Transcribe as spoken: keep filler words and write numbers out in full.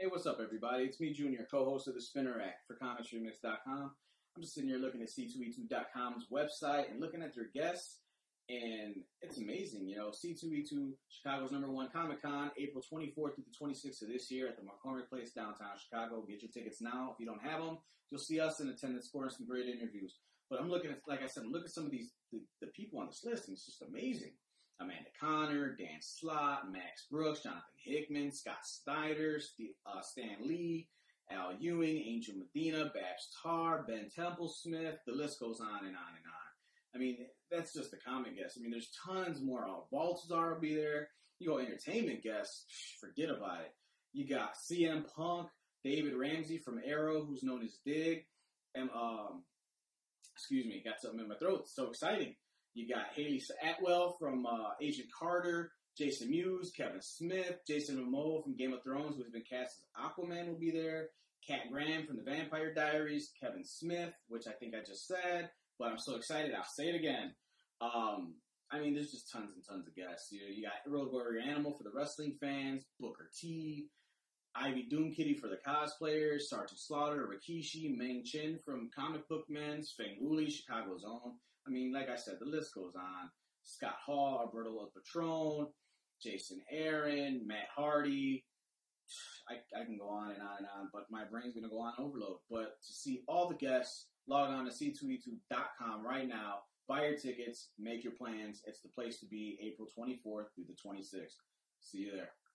Hey, what's up, everybody? It's me, Junior, co-host of The Spinner Act for Comics Remixed dot com. I'm just sitting here looking at C two E two dot com's website and looking at their guests, and it's amazing. You know, C two E two, Chicago's number one Comic-Con, April twenty-fourth through the twenty-sixth of this year at the McCormick Place, downtown Chicago. Get your tickets now. If you don't have them, you'll see us in attendance for some great interviews. But I'm looking at, like I said, I'm looking at some of these the, the people on this list, and it's just amazing. Amanda Conner, Dan Slott, Max Brooks, Jonathan Hickman, Scott Snyder, Steve, uh, Stan Lee, Al Ewing, Angel Medina, Babs Tarr, Ben Templesmith. The list goes on and on and on. I mean, that's just the comic guests. I mean, there's tons more. Uh, Baltazar will be there. You go entertainment guests, forget about it. You got C M Punk, David Ramsey from Arrow, who's known as Dig. And, um, excuse me, got something in my throat. It's so exciting. You got Haley Atwell from uh, Agent Carter, Jason Mewes, Kevin Smith, Jason Momoa from Game of Thrones, who's been cast as Aquaman, will be there. Kat Graham from The Vampire Diaries, Kevin Smith, which I think I just said, but I'm so excited I'll say it again. Um, I mean, there's just tons and tons of guests. You know, you got Road Warrior Animal for the wrestling fans, Booker T, Ivy Doom Kitty for the cosplayers, Sergeant Slaughter, Rikishi, Meng Chin from Comic Book Men, Spangoolie, Chicago's own. I mean, like I said, the list goes on. Scott Hall, Alberto Love Patron, Jason Aaron, Matt Hardy. I, I can go on and on and on, but my brain's going to go on overload. But to see all the guests, log on to C two E two dot com right now. Buy your tickets. Make your plans. It's the place to be April twenty-fourth through the twenty-sixth. See you there.